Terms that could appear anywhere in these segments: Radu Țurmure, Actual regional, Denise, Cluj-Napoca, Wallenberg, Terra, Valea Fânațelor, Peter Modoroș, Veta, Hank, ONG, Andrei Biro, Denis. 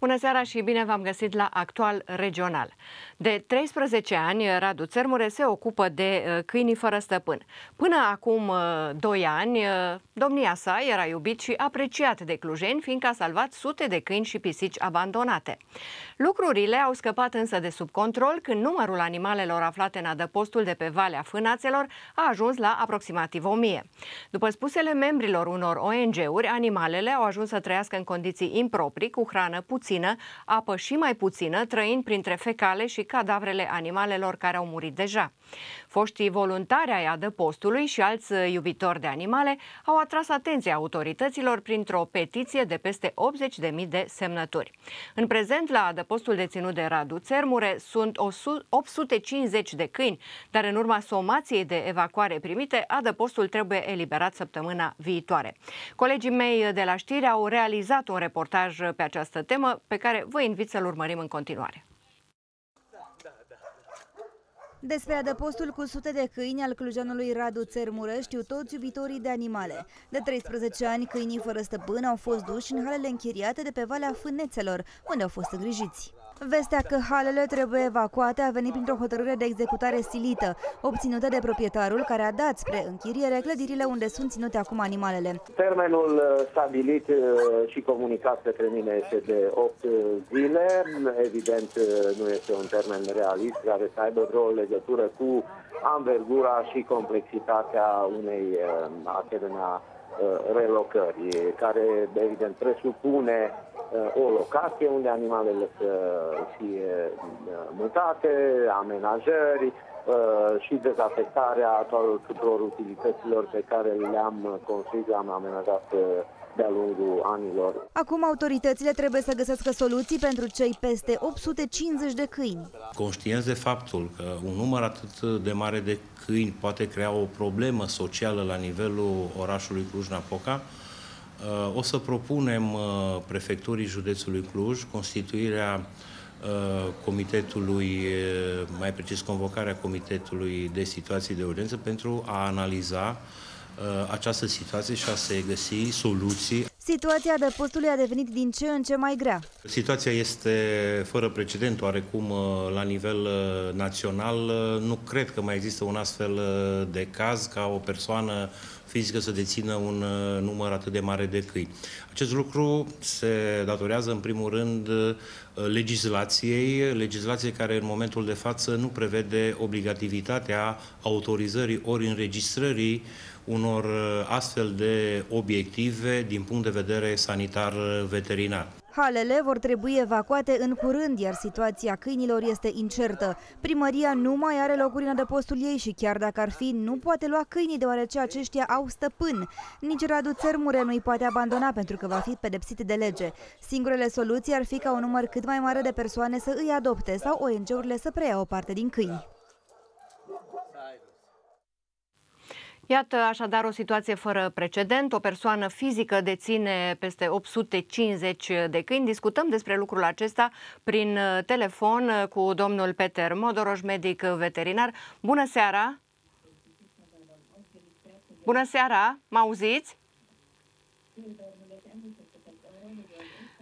Bună seara și bine v-am găsit la Actual Regional. De 13 ani, Radu Țurmure se ocupă de câinii fără stăpân. Până acum 2 ani, domnia sa era iubit și apreciat de clujeni, fiindcă a salvat sute de câini și pisici abandonate. Lucrurile au scăpat însă de sub control când numărul animalelor aflate în adăpostul de pe Valea Fânațelor a ajuns la aproximativ 1000. După spusele membrilor unor ONG-uri, animalele au ajuns să trăiască în condiții improprii, cu hrană puțină, apă și mai puțină, trăind printre fecale și cadavrele animalelor care au murit deja. Foștii voluntari ai adăpostului și alți iubitori de animale au atras atenția autorităților printr-o petiție de peste 80.000 de semnături. În prezent, la adăpostul deținut de Radu Țurmure sunt 850 de câini, dar în urma somației de evacuare primite, adăpostul trebuie eliberat săptămâna viitoare. Colegii mei de la știri au realizat un reportaj pe această temă pe care vă invit să-l urmărim în continuare. Despre adăpostul cu sute de câini al clujanului Radu Țurmure știu toți iubitorii de animale. De 13 ani, câinii fără stăpân au fost duși în halele închiriate de pe Valea Fânețelor, unde au fost îngrijiți. Vestea că halele trebuie evacuate a venit printr-o hotărâre de executare silită, obținută de proprietarul care a dat spre închiriere clădirile unde sunt ținute acum animalele. Termenul stabilit și comunicat către mine este de 8 zile. Evident, nu este un termen realist care să aibă vreo legătură cu anvergura și complexitatea unei asemenea relocări, care evident presupune o locație unde animalele să fie mutate, amenajări și dezafectarea tuturor utilităților pe care le-am construit, le-am amenajat de-a lungul anilor. Acum autoritățile trebuie să găsească soluții pentru cei peste 850 de câini. Conștienți de faptul că un număr atât de mare de câini poate crea o problemă socială la nivelul orașului Cluj-Napoca, o să propunem prefecturii județului Cluj constituirea comitetului, mai precis convocarea comitetului de situații de urgență pentru a analiza această situație și a se găsi soluții. Situația adăpostului a devenit din ce în ce mai grea. Situația este fără precedent, oarecum, la nivel național. Nu cred că mai există un astfel de caz ca o persoană fizică să dețină un număr atât de mare de câini. Acest lucru se datorează, în primul rând, legislației, legislație care în momentul de față nu prevede obligativitatea autorizării ori înregistrării unor astfel de obiective din punct de vedere sanitar-veterinar. Halele vor trebui evacuate în curând, iar situația câinilor este incertă. Primăria nu mai are locuri în adăpostul ei și chiar dacă ar fi, nu poate lua câinii deoarece aceștia au stăpân. Nici Radu Țurmure nu îi poate abandona pentru că va fi pedepsit de lege. Singurele soluții ar fi ca un număr cât mai mare de persoane să îi adopte sau ONG-urile să preia o parte din câini. Iată așadar o situație fără precedent. O persoană fizică deține peste 850 de câini. Discutăm despre lucrul acesta prin telefon cu domnul Peter Modoroș, medic veterinar. Bună seara! Bună seara! Mă auziți?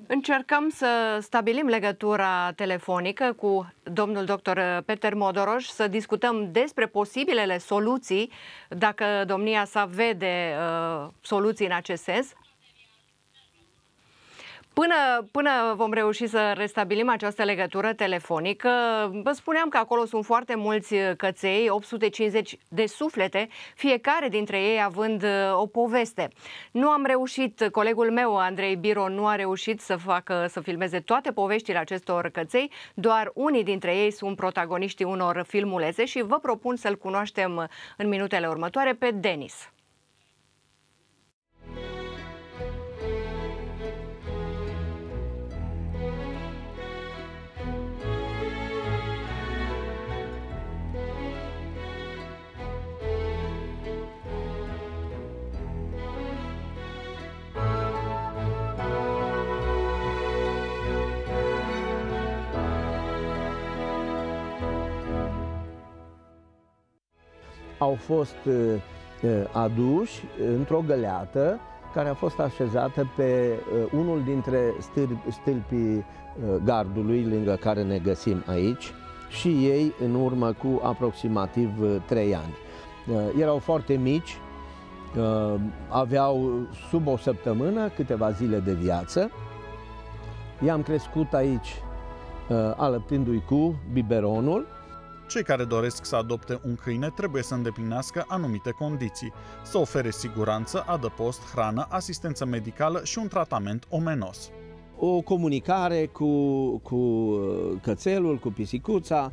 Încercăm să stabilim legătura telefonică cu domnul dr. Peter Modoroș, să discutăm despre posibilele soluții, dacă domnia sa vede soluții în acest sens. Până vom reuși să restabilim această legătură telefonică, vă spuneam că acolo sunt foarte mulți căței, 850 de suflete, fiecare dintre ei având o poveste. Nu am reușit, colegul meu, Andrei Biro, nu a reușit să filmeze toate poveștile acestor căței, doar unii dintre ei sunt protagoniștii unor filmulețe și vă propun să-l cunoaștem în minutele următoare pe Denis. Au fost aduși într-o găleată care a fost așezată pe unul dintre stâlpii gardului lângă care ne găsim aici și ei în urmă cu aproximativ 3 ani. Erau foarte mici, aveau sub o săptămână câteva zile de viață. I-am crescut aici alăptându-i cu biberonul. Cei care doresc să adopte un câine trebuie să îndeplinească anumite condiții, să ofere siguranță, adăpost, hrană, asistență medicală și un tratament omenos. O comunicare cu cățelul, cu pisicuța,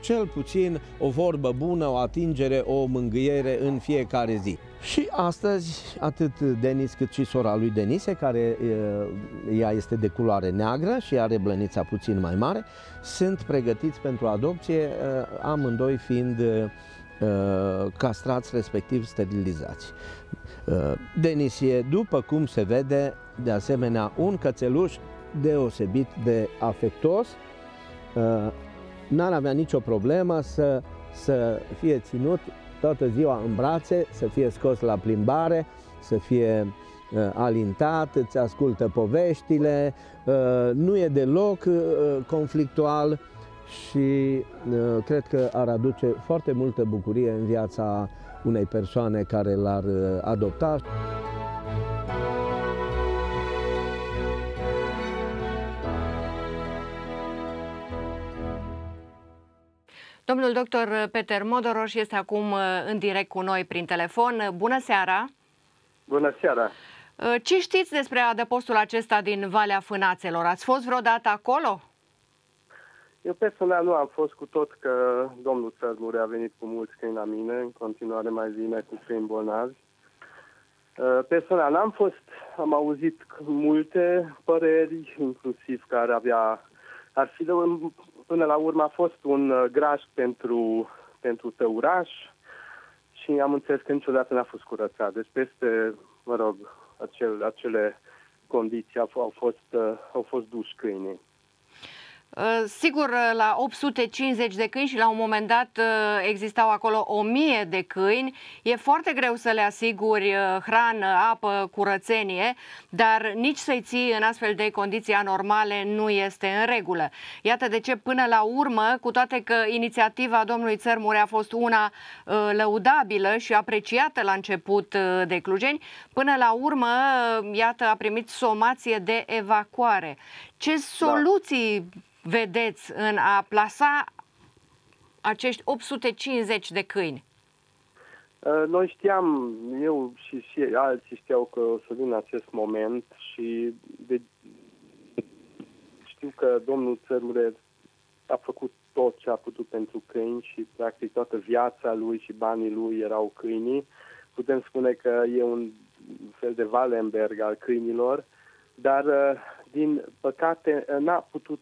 cel puțin o vorbă bună, o atingere, o mângâiere în fiecare zi. Și astăzi, atât Denis cât și sora lui Denise, care ea este de culoare neagră și are blănița puțin mai mare, sunt pregătiți pentru adopție, amândoi fiind castrați, respectiv sterilizați. Denis e, după cum se vede, de asemenea un cățeluș deosebit de afectos. N-ar avea nicio problemă să fie ținut toată ziua în brațe, să fie scos la plimbare, să fie alintat, îți ascultă poveștile, nu e deloc conflictual și cred că ar aduce foarte multă bucurie în viața unei persoane care l-ar adopta. Domnul doctor Peter Modoroș este acum în direct cu noi prin telefon. Bună seara! Bună seara! Ce știți despre adăpostul acesta din Valea Fânațelor? Ați fost vreodată acolo? Eu personal nu am fost, cu tot că domnul Țurmure a venit cu mulți câini la mine, în continuare mai vine cu câini bolnavi. Personal n-am fost, am auzit multe păreri, inclusiv că ar fi de un... Până la urmă a fost un graj pentru tăuraș și am înțeles că niciodată n-a fost curățat. Deci peste, mă rog, acele condiții au fost duși câinii. Sigur, la 850 de câini și la un moment dat existau acolo 1000 de câini. E foarte greu să le asiguri hrană, apă, curățenie, dar nici să-i ții în astfel de condiții anormale nu este în regulă. Iată de ce până la urmă, cu toate că inițiativa domnului Țurmure a fost una lăudabilă și apreciată la început de clujeni, până la urmă, iată, a primit somație de evacuare. Ce soluții vedeți în a plasa acești 850 de câini? Noi știam, eu și alții știau că o să vin în acest moment și știu că domnul Țurmure a făcut tot ce a putut pentru câini și practic toată viața lui și banii lui erau câinii. Putem spune că e un fel de Wallenberg al câinilor, dar din păcate n-a putut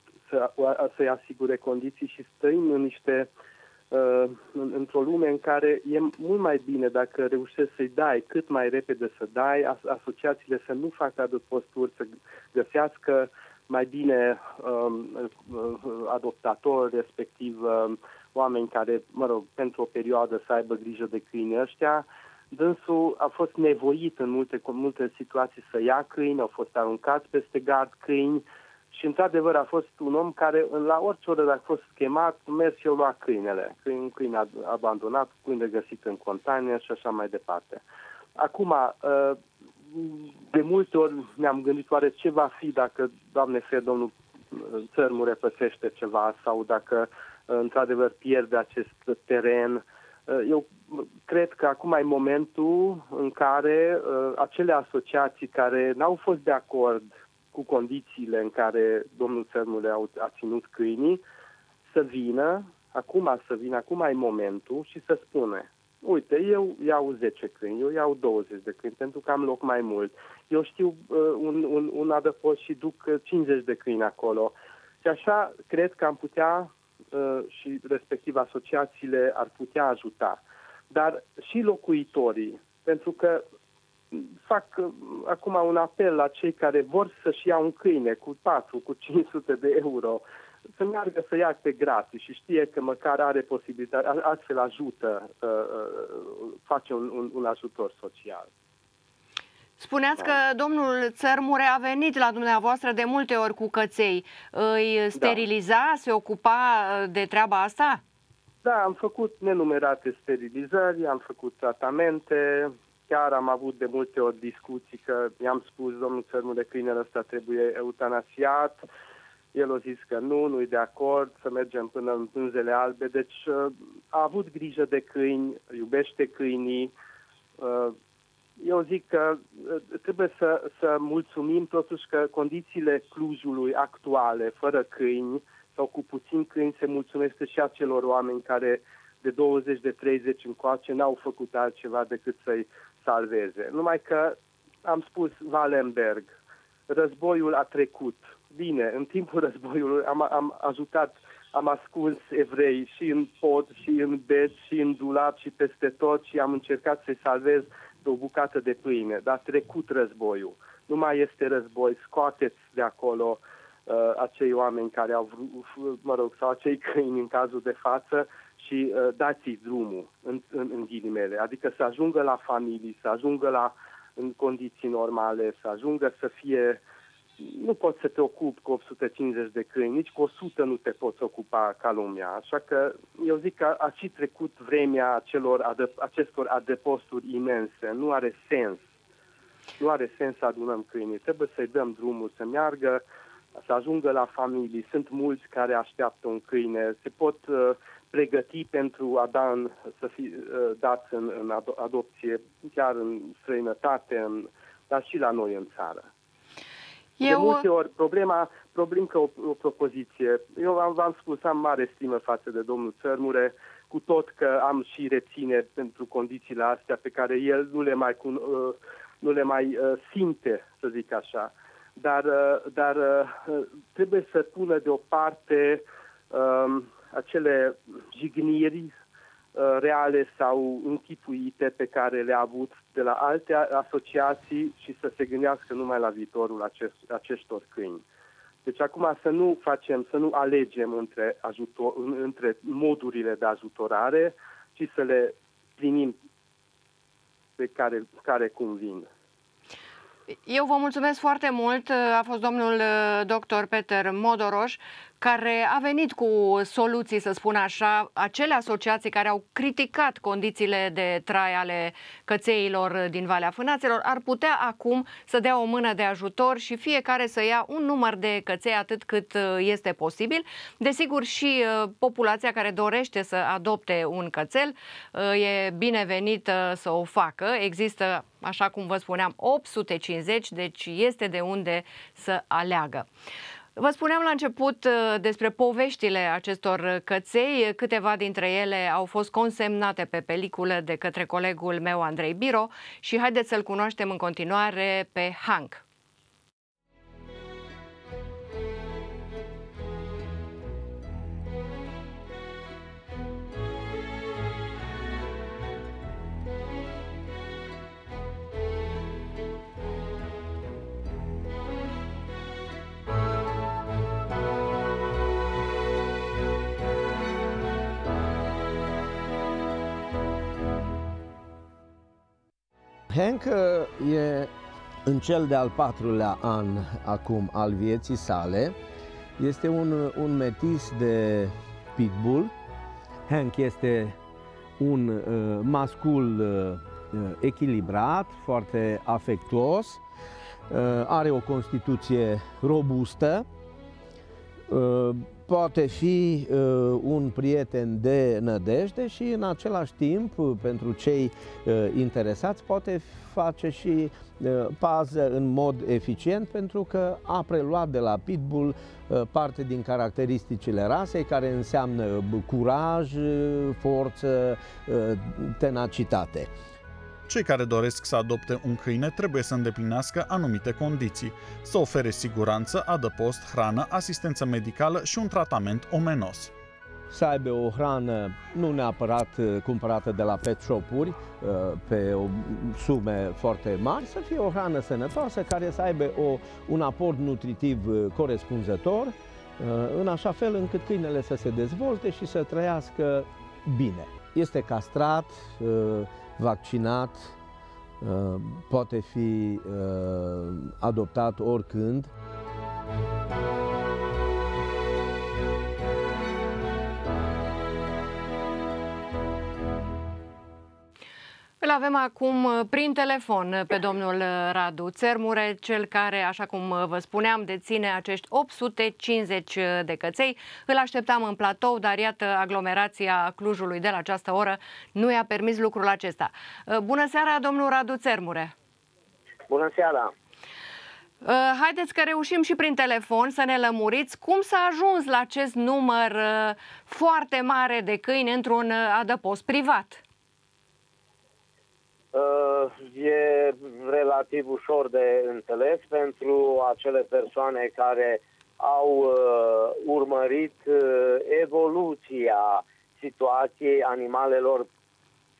să-i asigure condiții și stăim în niște într-o lume în care e mult mai bine dacă reușești să-i dai cât mai repede, să dai asociațiile să nu facă adăposturi, să găsească mai bine adoptatori, respectiv oameni care, mă rog, pentru o perioadă să aibă grijă de câini ăștia. Dânsul a fost nevoit în multe situații să ia câini, au fost aruncați peste gard câini. Și, într-adevăr, a fost un om care, la orice oră, dacă a fost chemat, mers și eu lua câinele. Un câine abandonat, câine găsit în containeră și așa mai departe. Acum, de multe ori ne-am gândit oare ce va fi dacă, Doamne fie, domnul Țurmure păsește ceva sau dacă, într-adevăr, pierde acest teren. Eu cred că acum e momentul în care acele asociații care n-au fost de acord cu condițiile în care domnul Țurmure a ținut câinii, să vină, acum e momentul și să spune: uite, eu iau 10 câini, eu iau 20 de câini, pentru că am loc mai mult. Eu știu un adăpost și duc 50 de câini acolo. Și așa cred că am putea și respectiv asociațiile ar putea ajuta. Dar și locuitorii, pentru că fac acum un apel la cei care vor să-și ia un câine cu 4, cu 500 de euro, să meargă să ia pe gratis și știe că măcar are posibilitatea, astfel ajută, face un ajutor social. Spuneați că domnul Țărmure a venit la dumneavoastră de multe ori cu căței. Îi steriliza, se ocupa de treaba asta? Da, am făcut nenumerate sterilizări, am făcut tratamente, chiar am avut de multe ori discuții că i-am spus, domnul Țărmure, câinele ăsta trebuie eutanasiat. El a zis că nu, nu-i de acord, să mergem până în pânzele albe. Deci a avut grijă de câini, iubește câinii. Eu zic că trebuie să mulțumim totuși că condițiile Clujului actuale, fără câini sau cu puțin câini, se mulțumește și acelor oameni care de 20, de 30 încoace n-au făcut altceva decât să-i salveze. Numai că, am spus, Wallenberg, războiul a trecut. Bine, în timpul războiului am ajutat, am ascuns evrei și în pod, și în beci, și în dulap, și peste tot, și am încercat să-i salvez de o bucată de pâine. Dar trecut războiul. Nu mai este război. Scoateți de acolo acei oameni care au vrut, mă rog, sau acei câini în cazul de față și dați-i drumul, în ghilimele. Adică să ajungă la familii, să ajungă în condiții normale, să ajungă să fie... Nu poți să te ocupi cu 850 de câini, nici cu 100 nu te poți ocupa ca lumea. Așa că eu zic că a și trecut vremea acestor adăposturi imense. Nu are sens. Nu are sens să adunăm câinii. Trebuie să-i dăm drumul să meargă, să ajungă la familii. Sunt mulți care așteaptă un câine. Se pot pregăti pentru a dați în adopție, chiar în străinătate, dar și la noi în țară. De multe ori, o propoziție. Eu v-am spus, am mare stimă față de domnul Țărmure, cu tot că am și reține pentru condițiile astea pe care el nu le mai simte, să zic așa. Dar trebuie să pună deoparte acele jigniri reale sau închipuite pe care le-a avut de la alte asociații și să se gândească numai la viitorul acestor câini. Deci acum să nu facem, să nu alegem între modurile de ajutorare, ci să le primim pe care cum vin. Eu vă mulțumesc foarte mult. A fost domnul dr. Peter Modoroș, care a venit cu soluții, să spun așa, acele asociații care au criticat condițiile de trai ale cățeilor din Valea Fânațelor ar putea acum să dea o mână de ajutor și fiecare să ia un număr de căței atât cât este posibil. Desigur, și populația care dorește să adopte un cățel e binevenită să o facă. Există, așa cum vă spuneam, 850, deci este de unde să aleagă. Vă spuneam la început despre poveștile acestor căței. Câteva dintre ele au fost consemnate pe peliculă de către colegul meu Andrei Biro și haideți să-l cunoaștem în continuare pe Hank. Hank e în cel de-al patrulea an acum al vieții sale. Este un metis de pitbull. Hank este un mascul echilibrat, foarte afectuos, are o constituție robustă, poate fi un prieten de nădejde și în același timp, pentru cei interesați, poate face și pază în mod eficient, pentru că a preluat de la pitbull parte din caracteristicile rasei, care înseamnă curaj, forță, tenacitate. Cei care doresc să adopte un câine trebuie să îndeplinească anumite condiții, să ofere siguranță, adăpost, hrană, asistență medicală și un tratament omenos. Să aibă o hrană nu neapărat cumpărată de la pet shop-uri pe sume foarte mari, să fie o hrană sănătoasă care să aibă un aport nutritiv corespunzător, în așa fel încât câinele să se dezvolte și să trăiască bine. Este castrat, vaccinat, poate fi adoptat oricând. Îl avem acum prin telefon pe domnul Radu Țurmure, cel care, așa cum vă spuneam, deține acești 850 de căței. Îl așteptam în platou, dar iată, aglomerația Clujului de la această oră nu i-a permis lucrul acesta. Bună seara, domnul Radu Țurmure! Bună seara! Haideți că reușim și prin telefon să ne lămuriți cum s-a ajuns la acest număr foarte mare de câini într-un adăpost privat. E relativ ușor de înțeles pentru acele persoane care au urmărit evoluția situației animalelor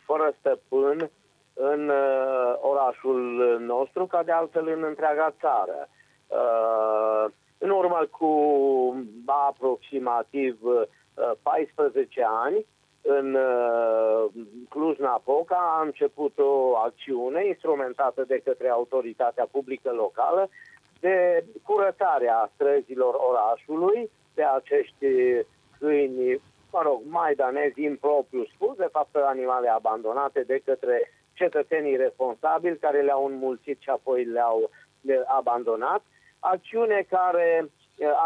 fără stăpân în orașul nostru, ca de altfel în întreaga țară. În urmă cu aproximativ 14 ani, în Cluj-Napoca a început o acțiune instrumentată de către autoritatea publică locală de curățarea străzilor orașului de acești câini, mă rog, maidanezi impropriu spus, de fapt animale abandonate de către cetățenii responsabili care le-au înmulțit și apoi le-au abandonat. Acțiune care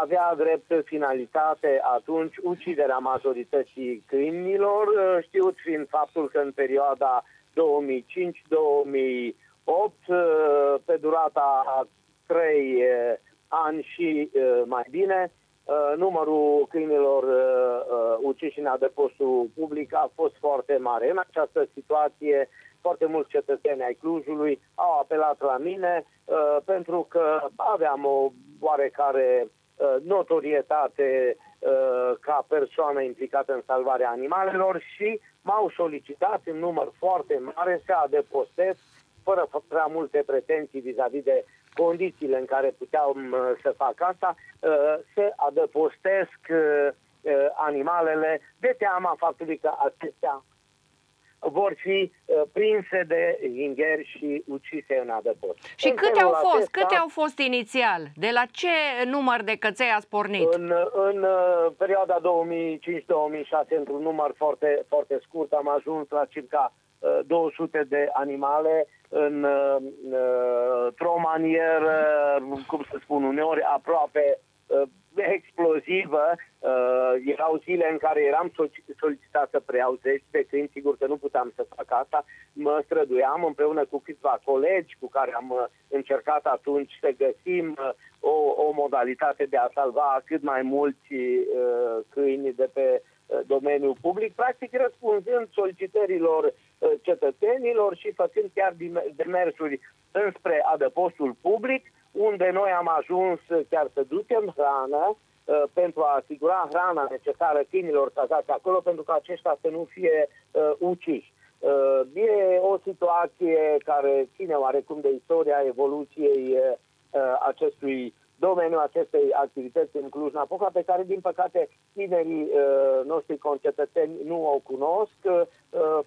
avea drept finalitate atunci uciderea majorității câinilor, știut fiind faptul că în perioada 2005-2008, pe durata a 3 ani și mai bine, numărul câinilor uciși în adăpostul public a fost foarte mare. În această situație, foarte mulți cetățeni ai Clujului au apelat la mine pentru că aveam o oarecare notorietate ca persoană implicată în salvarea animalelor și m-au solicitat în număr foarte mare să adăpostez fără prea multe pretenții vis-a-vis de condițiile în care puteam să fac asta, să adăpostesc animalele de teama faptului că acestea vor fi prinse de zingheri și ucise în adăpost. Și în câte au fost inițial? De la ce număr de căței ați pornit? În perioada 2005-2006, într-un număr foarte, foarte scurt, am ajuns la circa 200 de animale într-o manieră, cum să spun, uneori aproape explozivă. Erau zile în care eram solicitat să preiau 10 de câini, sigur că nu puteam să fac asta. Mă străduiam împreună cu câțiva colegi cu care am încercat atunci să găsim o modalitate de a salva cât mai mulți câini de pe domeniul public, practic răspunzând solicitărilor cetățenilor și făcând chiar demersuri înspre adăpostul public, unde noi am ajuns chiar să ducem hrană pentru a asigura hrana necesară câinilor cazați acolo, pentru că aceștia să nu fie uciși. E o situație care ține oarecum de istoria evoluției acestui domeniu, acestei activități în Cluj-Napoca, pe care, din păcate, tinerii noștri concetățeni nu o cunosc.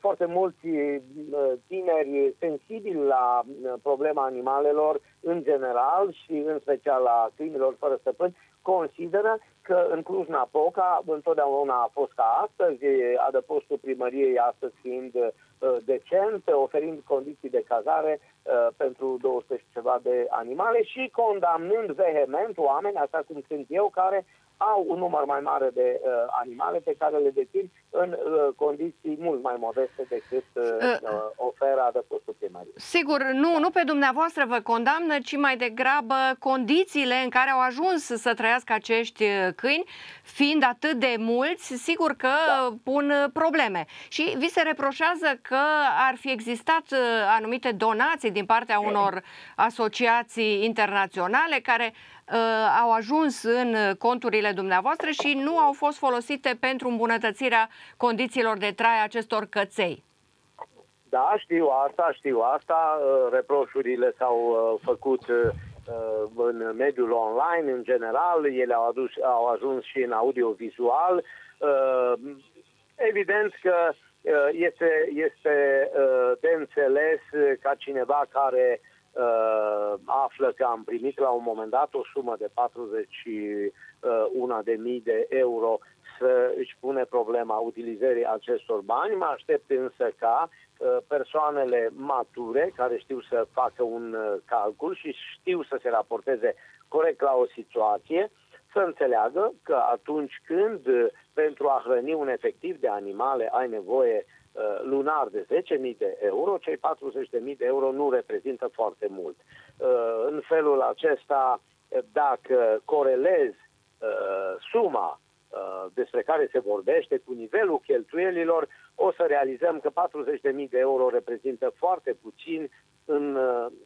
Foarte mulți tineri sensibili la problema animalelor în general și în special la câinilor fără stăpân consideră că în Cluj-Napoca întotdeauna a fost ca astăzi, adăpostul primăriei astăzi fiind decent, oferind condiții de cazare pentru 200 și ceva de animale și condamnând vehement oameni, așa cum sunt eu, care au un număr mai mare de animale pe care le dețin în condiții mult mai modeste decât oferă adăpostul primăriei. Sigur, nu pe dumneavoastră vă condamnă, ci mai degrabă condițiile în care au ajuns să trăiască acești câini, fiind atât de mulți, sigur că pun probleme. Și vi se reproșează că ar fi existat anumite donații din partea unor asociații internaționale care au ajuns în conturile dumneavoastră și nu au fost folosite pentru îmbunătățirea condițiilor de trai a acestor căței. Da, știu asta. Reproșurile s-au făcut în mediul online, în general. Ele au ajuns și în audio-vizual. Evident că Este de înțeles ca cineva care află că am primit la un moment dat o sumă de 41.000 de euro să își pune problema utilizării acestor bani. Mă aștept însă ca persoanele mature care știu să facă un calcul și știu să se raporteze corect la o situație să înțeleagă că atunci când pentru a hrăni un efectiv de animale ai nevoie lunar de 10.000 de euro, cei 40.000 de euro nu reprezintă foarte mult. În felul acesta, dacă corelezi suma despre care se vorbește cu nivelul cheltuielilor, o să realizăm că 40.000 de euro reprezintă foarte puțin în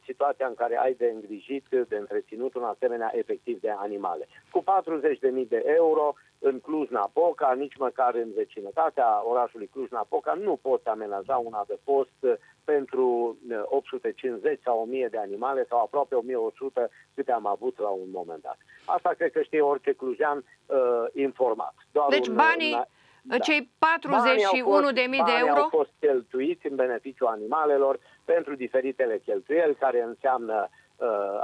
situația în care ai de îngrijit, de întreținut un asemenea efectiv de animale. Cu 40.000 de euro în Cluj-Napoca, nici măcar în vecinătatea orașului Cluj-Napoca, nu poți amenaja un adăpost pentru 850 sau 1000 de animale sau aproape 1100 câte am avut la un moment dat. Asta cred că știe orice clujean informat. Deci cei 41.000 de euro au fost cheltuiți în beneficiul animalelor pentru diferitele cheltuieli, care înseamnă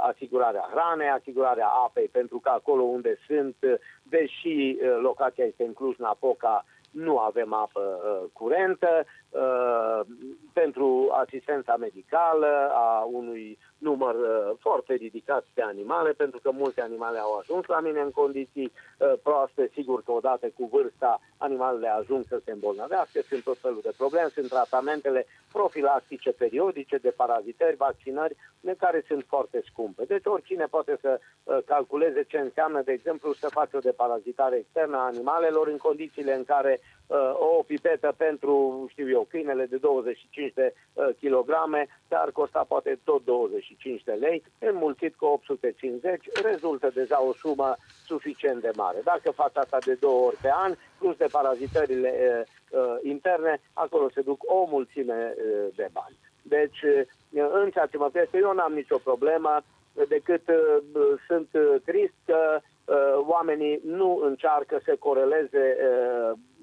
asigurarea hranei, asigurarea apei, pentru că acolo unde sunt, deși locația este în Cluj-Napoca, nu avem apă curentă, pentru asistența medicală a unui număr foarte ridicat de animale, pentru că multe animale au ajuns la mine în condiții proaste. Sigur că odată cu vârsta animalele ajung să se îmbolnăvească, sunt tot felul de probleme, sunt tratamentele profilactice periodice de parazitări, vaccinări, care sunt foarte scumpe. Deci oricine poate să calculeze ce înseamnă, de exemplu, să faci o deparazitare externă a animalelor în condițiile în care o pipetă pentru, știu eu, câinele de 25 de kilograme ar costa poate tot 25 de lei, înmulțit cu 850, rezultă deja o sumă suficient de mare. Dacă faci asta de 2 ori pe an, plus de parazitările interne, acolo se duc o mulțime de bani. Deci, în ceea ce mă privește, eu n-am nicio problemă, decât sunt trist că oamenii nu încearcă să coreleze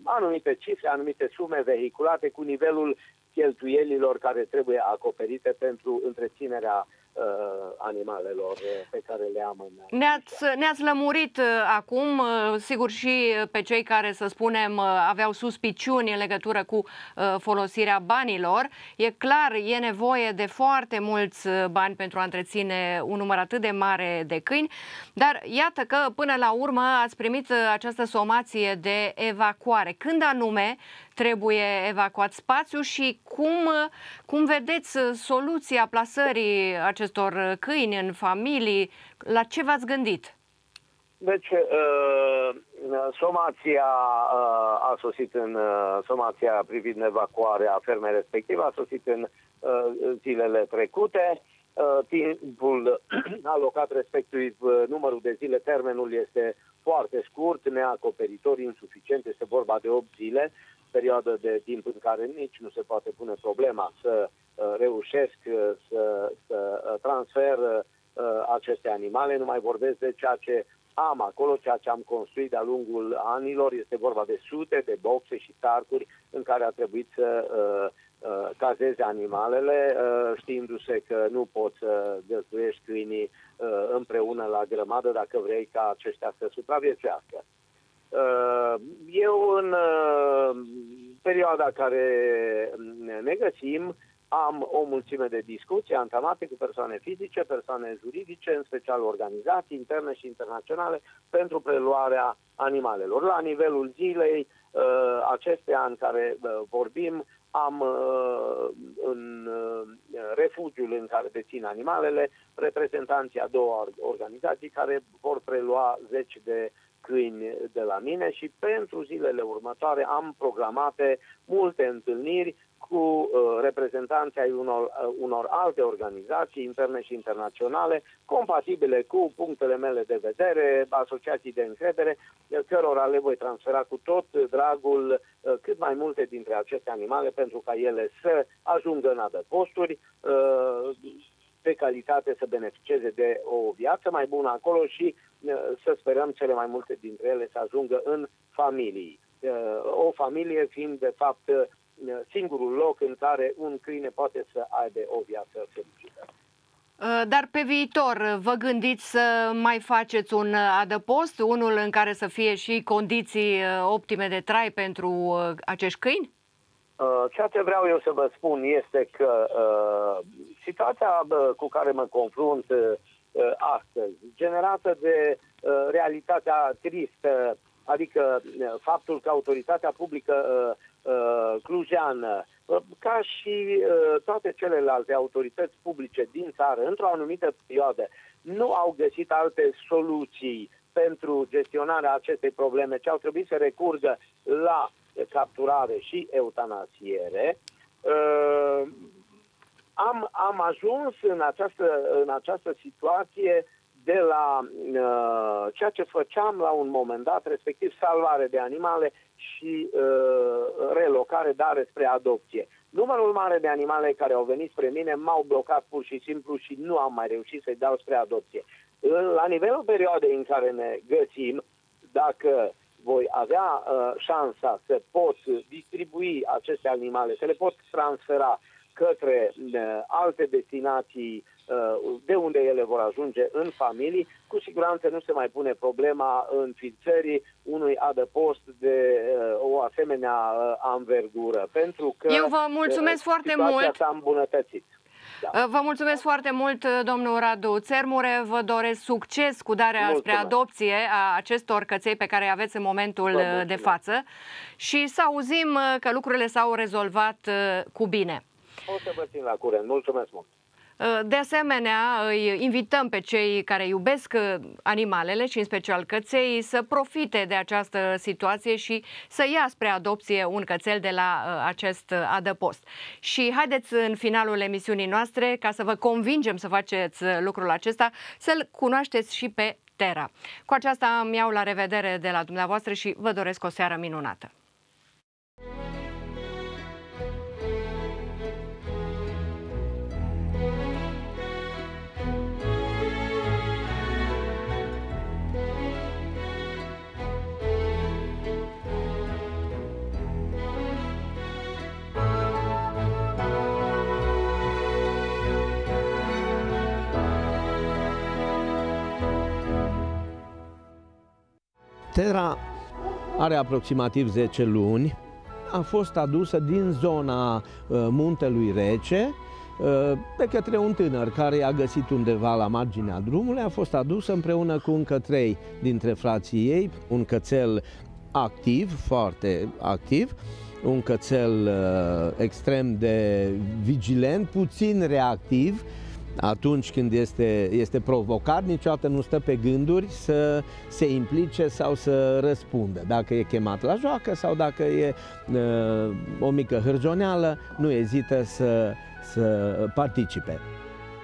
anumite cifre, anumite sume vehiculate cu nivelul cheltuielilor care trebuie acoperite pentru întreținerea animalelor pe care le am în... Ne-ați lămurit acum, sigur, și pe cei care, să spunem, aveau suspiciuni în legătură cu folosirea banilor. E clar, e nevoie de foarte mulți bani pentru a întreține un număr atât de mare de câini, dar iată că până la urmă ați primit această somație de evacuare. Când anume trebuie evacuat spațiul și cum vedeți soluția plasării acestor câini în familii? La ce v-ați gândit? Deci, somația a sosit în somația privind evacuarea fermei respective, a sosit în zilele trecute. Timpul alocat, respectiv numărul de zile, termenul este foarte scurt, neacoperitor, insuficient, este vorba de 8 zile, perioadă de timp în care nici nu se poate pune problema să reușesc să transfer aceste animale. Nu mai vorbesc de ceea ce am acolo, ceea ce am construit de-a lungul anilor. Este vorba de sute de boxe și tarcuri în care a trebuit să cazeze animalele, știindu-se că nu poți să găzduiești câinii împreună la grămadă dacă vrei ca aceștia să supraviețuiască. Eu, în perioada care ne găsim, am o mulțime de discuții antamate cu persoane fizice, persoane juridice, în special organizații interne și internaționale, pentru preluarea animalelor. La nivelul zilei acesteia în care vorbim, am în refugiul în care dețin animalele reprezentanții a 2 organizații care vor prelua 10 de câini de la mine și pentru zilele următoare am programate multe întâlniri cu reprezentanții ai unor alte organizații interne și internaționale, compatibile cu punctele mele de vedere, asociații de încredere, cărora le voi transfera cu tot dragul cât mai multe dintre aceste animale pentru ca ele să ajungă în adăposturi, de calitate, să beneficieze de o viață mai bună acolo și să sperăm cele mai multe dintre ele să ajungă în familii. O familie fiind, de fapt, singurul loc în care un câine poate să aibă o viață fericită. Dar pe viitor vă gândiți să mai faceți un adăpost, unul în care să fie și condiții optime de trai pentru acești câini? Ceea ce vreau eu să vă spun este că situația cu care mă confrunt astăzi, generată de realitatea tristă, adică faptul că autoritatea publică clujeană, ca și toate celelalte autorități publice din țară, într-o anumită perioadă, nu au găsit alte soluții pentru gestionarea acestei probleme, ci au trebuit să recurgă la capturare și eutanasiere. Am ajuns în această situație de la ceea ce făceam la un moment dat, respectiv salvare de animale și relocare, dare spre adopție. Numărul mare de animale care au venit spre mine m-au blocat pur și simplu și nu am mai reușit să-i dau spre adopție. La nivelul perioadei în care ne găsim, dacă voi avea șansa să pot distribui aceste animale, să le pot transfera către alte destinații de unde ele vor ajunge în familii, cu siguranță nu se mai pune problema înființării unui adăpost de o asemenea anvergură, pentru că eu vă mulțumesc foarte mult. S-a îmbunătățit. Da. Vă mulțumesc foarte mult, domnul Radu Țurmure. Vă doresc succes cu darea spre adopție a acestor căței pe care îi aveți în momentul de față și să auzim că lucrurile s-au rezolvat cu bine. O să vă țin la curent. Mulțumesc mult! De asemenea, îi invităm pe cei care iubesc animalele și în special căței să profite de această situație și să ia spre adopție un cățel de la acest adăpost. Și haideți în finalul emisiunii noastre, ca să vă convingem să faceți lucrul acesta, să-l cunoașteți și pe Terra. Cu aceasta îmi iau la revedere de la dumneavoastră și vă doresc o seară minunată! Terra are aproximativ 10 luni, a fost adusă din zona Muntelui Rece de către un tânăr care i-a găsit undeva la marginea drumului, a fost adusă împreună cu încă 3 dintre frații ei, un cățel activ, foarte activ, un cățel extrem de vigilent, puțin reactiv. Atunci când este provocat, niciodată nu stă pe gânduri să se implice sau să răspundă. Dacă e chemat la joacă sau dacă e o mică hârjoneală, nu ezită să participe.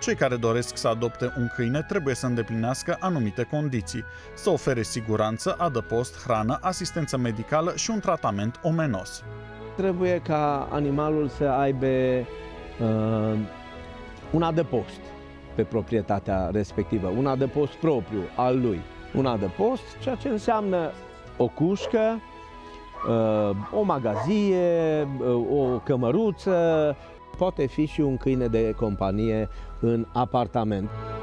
Cei care doresc să adopte un câine trebuie să îndeplinească anumite condiții. Să ofere siguranță, adăpost, hrană, asistență medicală și un tratament omenos. Trebuie ca animalul să aibă un adăpost pe proprietatea respectivă, un adăpost propriu al lui, un adăpost, ceea ce înseamnă o cușcă, o magazie, o cămăruță, poate fi și un câine de companie în apartament.